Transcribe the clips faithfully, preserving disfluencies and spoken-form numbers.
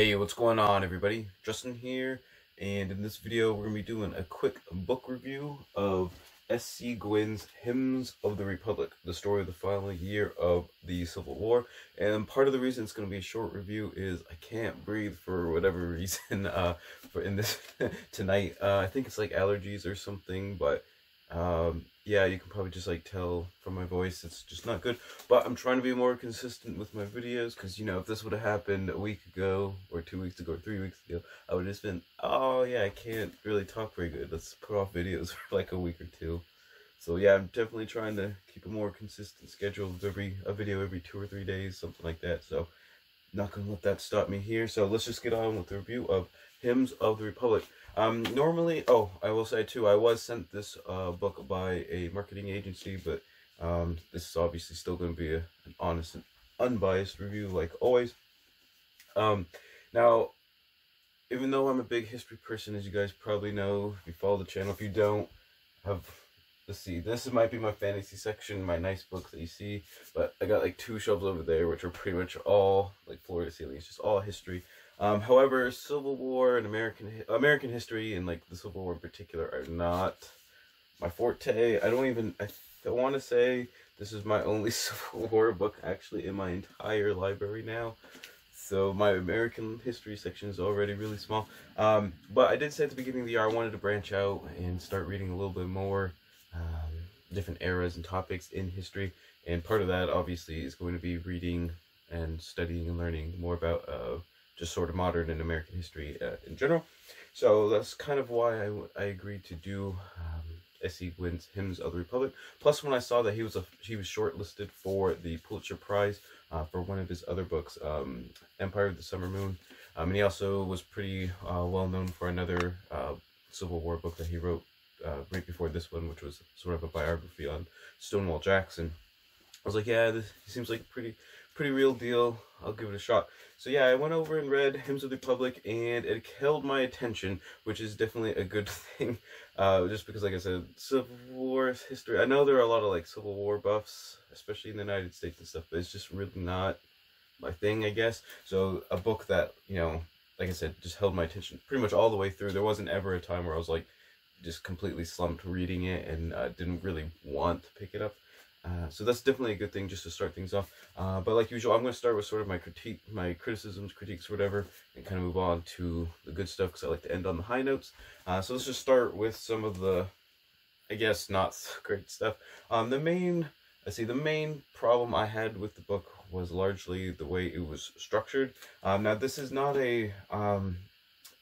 Hey, what's going on, everybody? Justin here, and in this video we're going to be doing a quick book review of S C Gwynne's Hymns of the Republic, the story of the final year of the Civil War. And part of the reason it's going to be a short review is I can't breathe for whatever reason uh, for in this tonight. Uh, I think it's like allergies or something, but um, yeah, you can probably just like tell from my voice it's just not good. But I'm trying to be more consistent with my videos because, you know, if this would have happened a week ago or two weeks ago or three weeks ago, I would have just been, oh yeah, I can't really talk very good, let's put off videos for like a week or two. So yeah, I'm definitely trying to keep a more consistent schedule, every a video every two or three days, something like that. So not gonna let that stop me here. So let's just get on with the review of Hymns of the Republic. Um, normally, oh, I will say too, I was sent this uh, book by a marketing agency, but um, this is obviously still going to be a, an honest and unbiased review, like always. Um, now, even though I'm a big history person, as you guys probably know, if you follow the channel, if you don't, have, let's see, this might be my fantasy section, my nice books that you see, but I got like two shelves over there, which are pretty much all, like floor to ceiling, it's just all history. Um, however, Civil War and American American history, and like the Civil War in particular, are not my forte. I don't even, I, I want to say this is my only Civil War book actually in my entire library now. So my American history section is already really small. Um, but I did say at the beginning of the year I wanted to branch out and start reading a little bit more um, different eras and topics in history. And part of that obviously is going to be reading and studying and learning more about uh, just sort of modern and American history uh, in general. So that's kind of why I, I agreed to do um, S C Gwynne's Hymns of the Republic. Plus, when I saw that he was a, he was shortlisted for the Pulitzer Prize uh, for one of his other books, um, Empire of the Summer Moon, um, and he also was pretty uh, well known for another uh, Civil War book that he wrote uh, right before this one, which was sort of a biography on Stonewall Jackson. I was like, yeah, this seems like pretty. Pretty real deal, I'll give it a shot. So yeah, I went over and read Hymns of the Republic, and it held my attention, which is definitely a good thing, uh, just because, like I said, Civil War history, I know there are a lot of like Civil War buffs, especially in the United States and stuff, but it's just really not my thing, I guess. So a book that, you know, like I said, just held my attention pretty much all the way through. There wasn't ever a time where I was like just completely slumped reading it and uh, didn't really want to pick it up. Uh, so that's definitely a good thing just to start things off. Uh, but like usual, I'm going to start with sort of my critique, my criticisms, critiques, whatever, and kind of move on to the good stuff because I like to end on the high notes. Uh, so let's just start with some of the, I guess, not so great stuff. Um, the main, I see, the main problem I had with the book was largely the way it was structured. Um, now this is not a, um,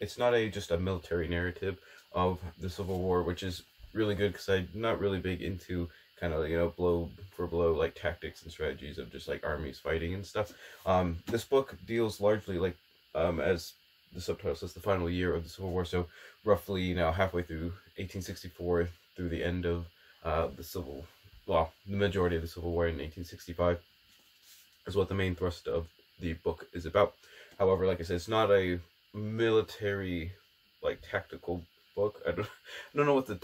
it's not a just a military narrative of the Civil War, which is really good because I'm not really big into kind of, you know, blow for blow, like, tactics and strategies of just, like, armies fighting and stuff. Um, this book deals largely, like, um, as the subtitle says, the final year of the Civil War, so roughly, you know, halfway through eighteen sixty-four through the end of uh, the Civil, well, the majority of the Civil War in eighteen sixty-five is what the main thrust of the book is about. However, like I said, it's not a military, like, tactical book. I don't, I don't know what the,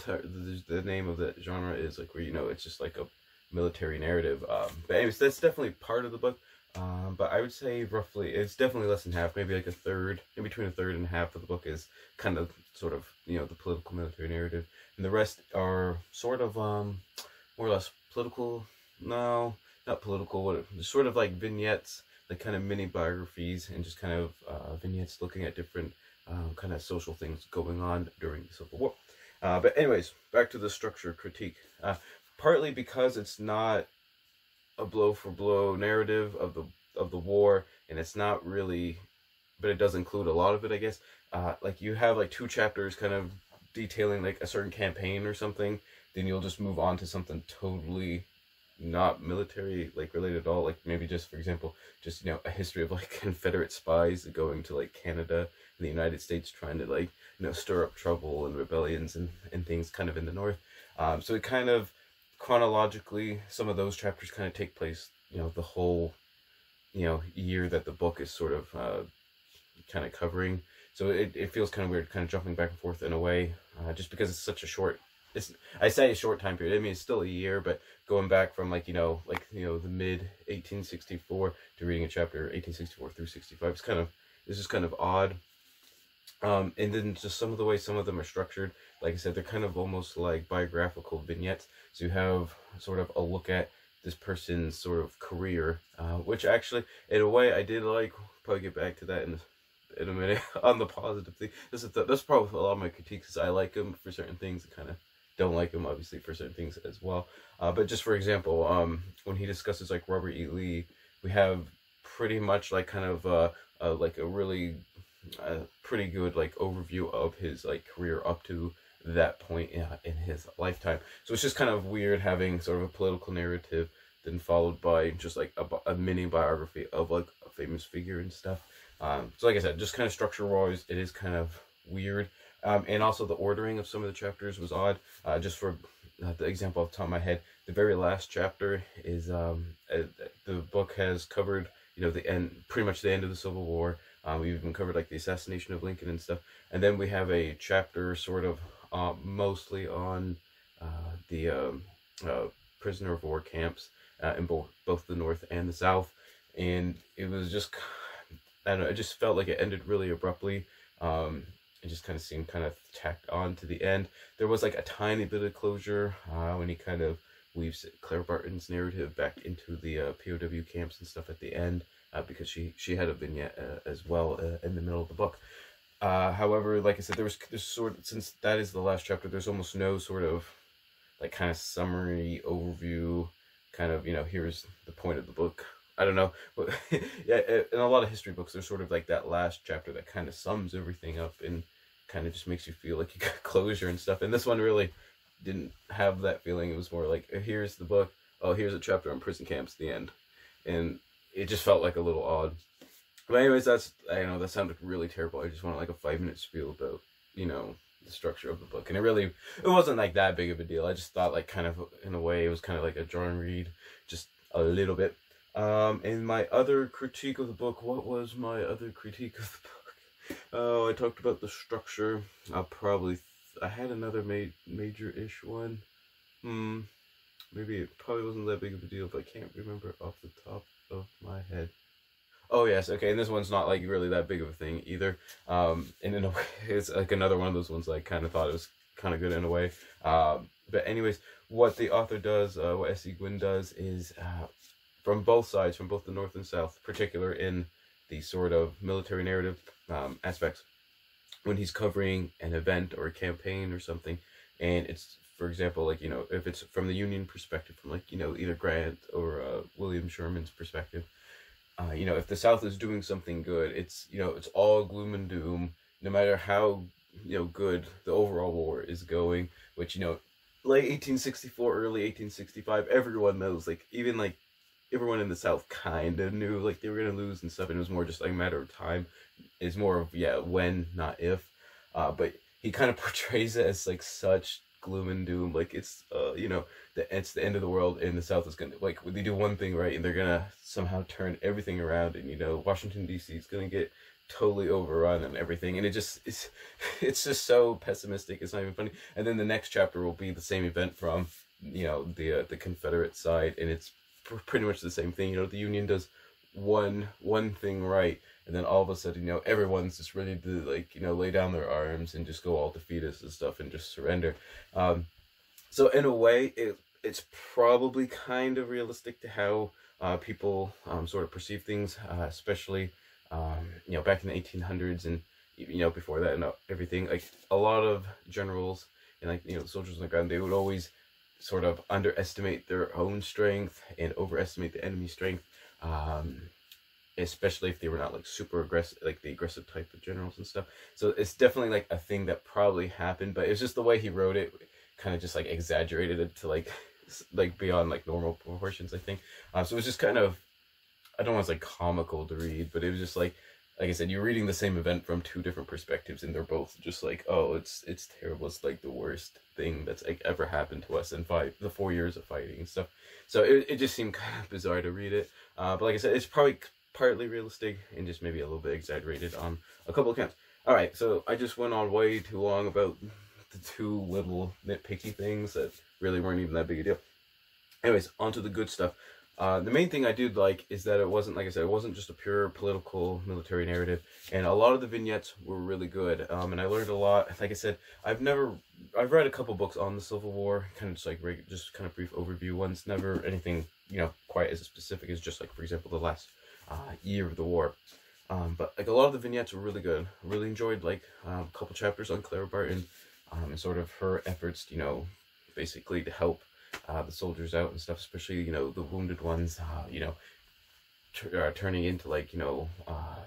the the name of that genre is, like where, you know, it's just like a military narrative. Um, but anyways, that's definitely part of the book. Um, but I would say roughly, it's definitely less than half, maybe like a third, in between a third and a half of the book is kind of sort of, you know, the political military narrative. And the rest are sort of um, more or less political, no, not political, what, sort of like vignettes, like kind of mini biographies and just kind of uh, vignettes looking at different Um, kind of social things going on during the Civil War. Uh, but anyways, back to the structure critique. Uh, partly because it's not a blow-for-blow narrative of the of the war, and it's not really, but it does include a lot of it, I guess. Uh, like, you have, like, two chapters kind of detailing, like, a certain campaign or something, then you'll just move on to something totally not military, like, related at all. Like, maybe just, for example, just, you know, a history of, like, Confederate spies going to, like, Canada, the United States, trying to, like, you know, stir up trouble and rebellions and, and things kind of in the north. Um, so it kind of chronologically, some of those chapters kind of take place, you know, the whole, you know, year that the book is sort of uh, kind of covering. So it, it feels kind of weird, kind of jumping back and forth in a way, uh, just because it's such a short, it's, I say a short time period, I mean, it's still a year, but going back from, like, you know, like, you know, the mid eighteen sixty-four to reading a chapter eighteen sixty-four through sixty-five, it's kind of, This is kind of odd. Um, and then just some of the way some of them are structured, like I said, they're kind of almost like biographical vignettes. So you have sort of a look at this person's sort of career, uh, which actually, in a way, I did like. Probably get back to that in in a minute on the positive thing. This is the, that's probably a lot of my critiques, is I like them for certain things and kind of don't like him, obviously, for certain things as well. Uh, but just for example, um, when he discusses like Robert E. Lee, we have pretty much like kind of uh, uh like a really uh, pretty good like overview of his like career up to that point in, in his lifetime. So it's just kind of weird having sort of a political narrative then followed by just like a, a mini biography of like a famous figure and stuff. Um, so like I said, just kind of structure wise, it is kind of weird. Um, and also the ordering of some of the chapters was odd. Uh, just for uh, the example off the top of my head, the very last chapter is, um, uh, the book has covered, you know, the end, pretty much the end of the Civil War. Um, we've even covered like the assassination of Lincoln and stuff. And then we have a chapter sort of uh, mostly on uh, the um, uh, prisoner of war camps uh, in both, both the North and the South. And it was just, I don't know, it just felt like it ended really abruptly. Um, It just kind of seemed kind of tacked on to the end. There was like a tiny bit of closure uh, when he kind of weaves Clara Barton's narrative back into the uh, P O W camps and stuff at the end, uh, because she she had a vignette uh, as well uh, in the middle of the book. Uh, however, like I said, there was this sort of, since that is the last chapter, there's almost no sort of like kind of summary overview, kind of, you know, here's the point of the book. I don't know, but yeah, in a lot of history books, there's sort of like that last chapter that kind of sums everything up and kind of just makes you feel like you got closure and stuff. And this one really didn't have that feeling. It was more like, here's the book, oh, here's a chapter on prison camps at the end. And it just felt like a little odd. But anyways, that's, I know that sounded really terrible. I just wanted like a five minute spiel about, you know, the structure of the book, and it really, it wasn't like that big of a deal. I just thought like kind of, in a way, it was kind of like a jarring read, just a little bit. Um, and my other critique of the book, what was my other critique of the book? Oh, I talked about the structure. I'll probably, I had another ma major-ish one. Hmm, maybe it probably wasn't that big of a deal, but I can't remember off the top of my head. Oh yes, okay, and this one's not like really that big of a thing either. Um, and in a way, it's like another one of those ones I kind of thought it was kind of good in a way. Uh, but anyways, what the author does, uh, what S C Gwynne does is, uh, from both sides, from both the North and South, particular in the sort of military narrative um, aspects, when he's covering an event or a campaign or something, and it's, for example, like, you know, if it's from the Union perspective, from like, you know, either Grant or uh, William Sherman's perspective, uh, you know, if the South is doing something good, it's, you know, it's all gloom and doom, no matter how, you know, good the overall war is going, which, you know, late eighteen sixty-four, early eighteen sixty-five, everyone knows, like, even like, everyone in the South kind of knew like they were going to lose and stuff, and it was more just like a matter of time. It's more of, yeah, when, not if. Uh, but he kind of portrays it as like such gloom and doom. Like it's, uh, you know, the, it's the end of the world, and the South is going to, like, they do one thing right and they're going to somehow turn everything around, and, you know, Washington, D C is going to get totally overrun and everything. And it just, it's, it's just so pessimistic. It's not even funny. And then the next chapter will be the same event from, you know, the, uh, the Confederate side, and it's pretty much the same thing. You know, the Union does one one thing right, and then all of a sudden, you know, everyone's just ready to, like, you know, lay down their arms and just go all defeatist and stuff and just surrender. Um, so in a way, it it's probably kind of realistic to how uh, people um, sort of perceive things, uh, especially, um, you know, back in the eighteen hundreds and, you know, before that and everything. Like, a lot of generals and, like, you know, soldiers on the ground, they would always sort of underestimate their own strength and overestimate the enemy's strength, um, especially if they were not like super aggressive, like the aggressive type of generals and stuff. So it's definitely like a thing that probably happened, but it's just the way he wrote it, kind of just like exaggerated it to like like beyond like normal proportions, I think. Uh, so it was just kind of, I don't want to say comical to read, but it was just like, like I said, you're reading the same event from two different perspectives, and they're both just like, oh, it's it's terrible. It's like the worst thing that's like ever happened to us in five, the four years of fighting and stuff. So it, it just seemed kind of bizarre to read it. Uh, but like I said, it's probably partly realistic and just maybe a little bit exaggerated on a couple of counts. All right, so I just went on way too long about the two little nitpicky things that really weren't even that big a deal. Anyways, on to the good stuff. Uh, the main thing I did like is that it wasn't, like I said, it wasn't just a pure political military narrative, and a lot of the vignettes were really good, um, and I learned a lot. Like I said, I've never, I've read a couple books on the Civil War, kind of just like, just kind of brief overview ones, never anything, you know, quite as specific as just like, for example, the last uh, year of the war. Um, but like a lot of the vignettes were really good. I really enjoyed like um, a couple chapters on Clara Barton, um, and sort of her efforts, you know, basically to help Uh, the soldiers out and stuff, especially, you know, the wounded ones, uh, you know, uh, turning into, like, you know, uh,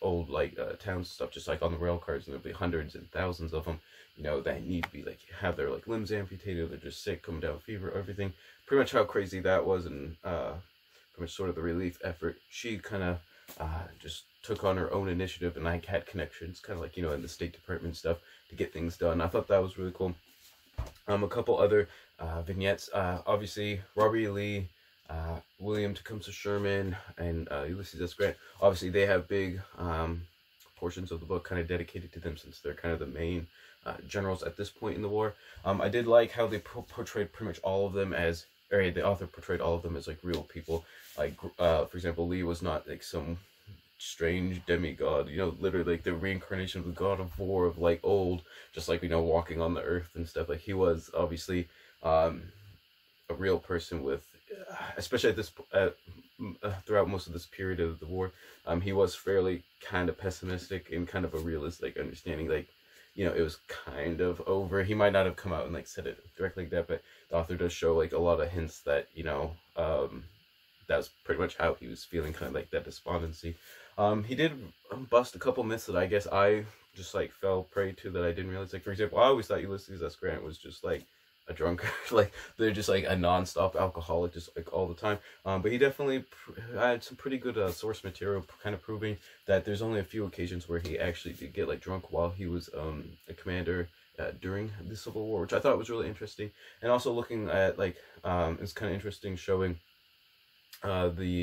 old, like, uh, towns stuff, just, like, on the rail cars, and there'll be hundreds and thousands of them, you know, that need to be, like, have their, like, limbs amputated, they're just sick, come down with fever, everything, pretty much how crazy that was, and, uh, pretty much sort of the relief effort, she kind of, uh, just took on her own initiative, and, like, had connections, kind of, like, you know, in the State Department stuff, to get things done. I thought that was really cool. Um, a couple other uh, vignettes, uh, obviously, Robert E. Lee, uh, William Tecumseh Sherman, and uh, Ulysses S. Grant, obviously they have big um, portions of the book kind of dedicated to them, since they're kind of the main uh, generals at this point in the war. Um, I did like how they po portrayed pretty much all of them as, or the author portrayed all of them as like real people. Like, uh, for example, Lee was not like some strange demigod, you know, literally like the reincarnation of the god of war of like old, just like, you know, walking on the earth and stuff. Like he was obviously um a real person with, especially at this uh, uh, throughout most of this period of the war, um he was fairly kind of pessimistic and kind of a realistic understanding, like, you know, it was kind of over. He might not have come out and like said it directly like that, but the author does show like a lot of hints that, you know, um that was pretty much how he was feeling, kind of like that despondency. Um, he did bust a couple myths that I guess I just like fell prey to that I didn't realize. Like, for example, I always thought Ulysses S. Grant was just like a drunkard, like they're just like a non-stop alcoholic, just like all the time. Um, but he definitely pr had some pretty good uh, source material, kind of proving that there's only a few occasions where he actually did get like drunk while he was um, a commander uh, during the Civil War, which I thought was really interesting. And also looking at like um, it's kind of interesting showing uh, the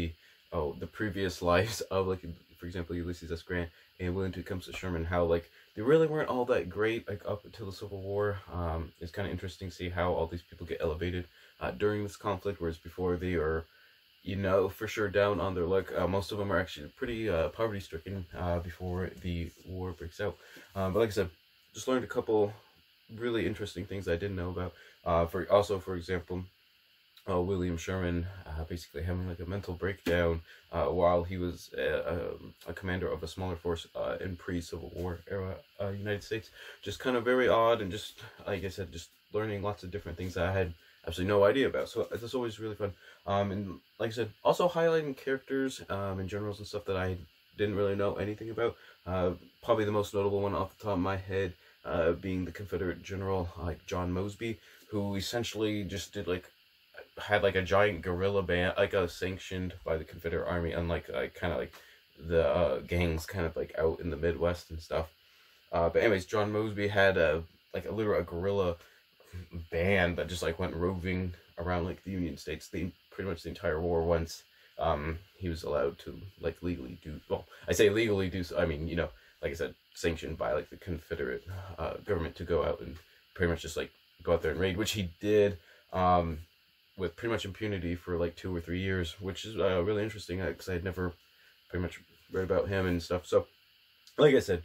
oh the previous lives of like, for example, Ulysses S. Grant and William Tecumseh Sherman, how like they really weren't all that great like up until the Civil War. Um, it's kind of interesting to see how all these people get elevated uh, during this conflict, whereas before they are, you know, for sure down on their luck. Uh, most of them are actually pretty uh, poverty-stricken uh, before the war breaks out. Um, but like I said, just learned a couple really interesting things I didn't know about. Uh, for also, for example, Uh, William Sherman uh, basically having like a mental breakdown uh, while he was a, a, a commander of a smaller force uh, in pre-Civil War era uh, United States. Just kind of very odd, and just, like I said, just learning lots of different things that I had absolutely no idea about. So that's always really fun. Um, and like I said, also highlighting characters um, and generals and stuff that I didn't really know anything about. Uh, probably the most notable one off the top of my head uh, being the Confederate general like John Mosby, who essentially just did like had like a giant guerrilla band, like a sanctioned by the Confederate Army, unlike like kind of like the uh, gangs kind of like out in the Midwest and stuff. Uh, but anyways, John Mosby had a like a literal a guerrilla band that just like went roving around like the Union States the pretty much the entire war. Once um, he was allowed to like legally do, well, I say legally do, I mean, you know, like I said, sanctioned by like the Confederate uh, government to go out and pretty much just like go out there and raid, which he did. Um, with pretty much impunity for like two or three years, which is uh, really interesting because I had never pretty much read about him and stuff. So, like I said,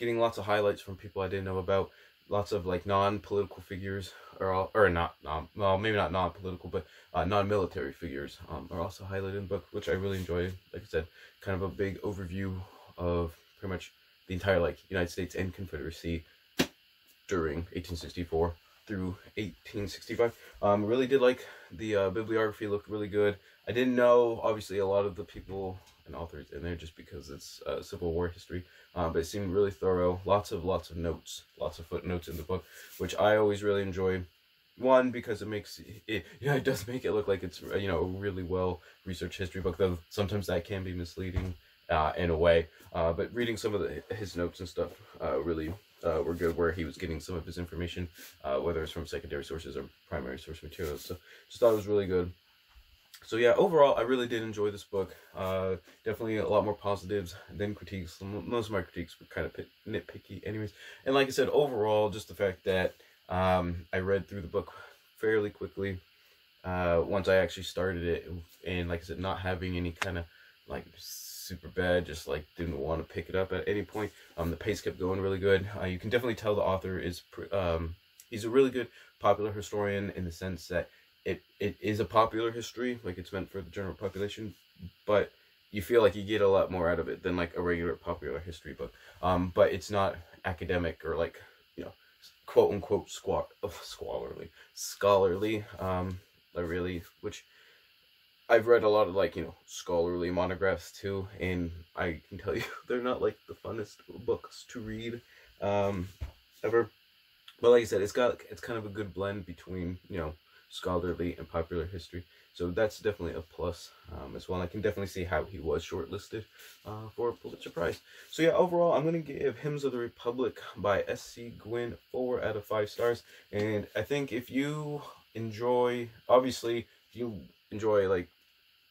getting lots of highlights from people I didn't know about, lots of like non-political figures, or all, or not, non, well, maybe not non-political, but uh, non-military figures um, are also highlighted in the book, which I really enjoyed. Like I said, kind of a big overview of pretty much the entire like United States and Confederacy during eighteen sixty-four. Through eighteen sixty-five. Um, really did like the uh, bibliography, looked really good. I didn't know, obviously, a lot of the people and authors in there just because it's uh, Civil War history, uh, but it seemed really thorough. Lots of, lots of notes, lots of footnotes in the book, which I always really enjoy. One, because it makes, it, you know, it does make it look like it's, you know, a really well-researched history book, though sometimes that can be misleading uh, in a way, uh, but reading some of the, his notes and stuff uh, really Uh, were good, where he was getting some of his information, uh, whether it's from secondary sources or primary source materials. So just thought it was really good. So yeah, overall, I really did enjoy this book. Uh, definitely a lot more positives than critiques. Most of my critiques were kind of pit, nitpicky anyways. And like I said, overall, just the fact that um, I read through the book fairly quickly, uh, once I actually started it, and like I said, not having any kind of like super bad, just like didn't want to pick it up at any point. Um, the pace kept going really good. Uh, you can definitely tell the author is, um, he's a really good popular historian in the sense that it, it is a popular history, like it's meant for the general population, but you feel like you get a lot more out of it than like a regular popular history book. Um, but it's not academic or like, you know, quote unquote squat oh, scholarly, scholarly, um, really, which I've read a lot of like, you know, scholarly monographs too, and I can tell you they're not like the funnest books to read, um, ever. But like I said, it's got, it's kind of a good blend between, you know, scholarly and popular history. So that's definitely a plus, um, as well. I can definitely see how he was shortlisted uh, for a Pulitzer Prize. So yeah, overall, I'm going to give Hymns of the Republic by S C Gwynne four out of five stars. And I think if you enjoy, obviously, if you enjoy like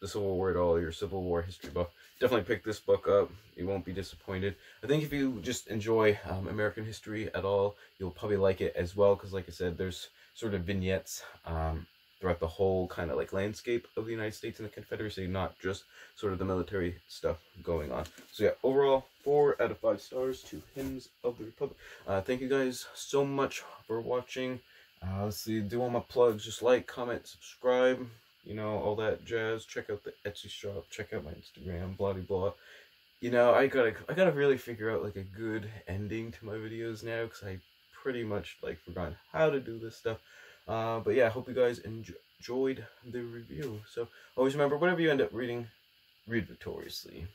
the Civil War at all, your Civil War history buff, definitely pick this book up. You won't be disappointed. I think if you just enjoy um, American history at all, you'll probably like it as well. Because like I said, there's sort of vignettes um, throughout the whole kind of like landscape of the United States and the Confederacy, not just sort of the military stuff going on. So yeah, overall, four out of five stars to Hymns of the Republic. Uh, thank you guys so much for watching. Uh, let's see, do all my plugs, just like, comment, subscribe, you know, all that jazz. Check out the Etsy shop, check out my Instagram, blah, blah. You know, I gotta, I gotta really figure out like a good ending to my videos now, because I pretty much like forgotten how to do this stuff. Uh, but yeah, I hope you guys enjoy enjoyed the review. So always remember, whatever you end up reading, read victoriously.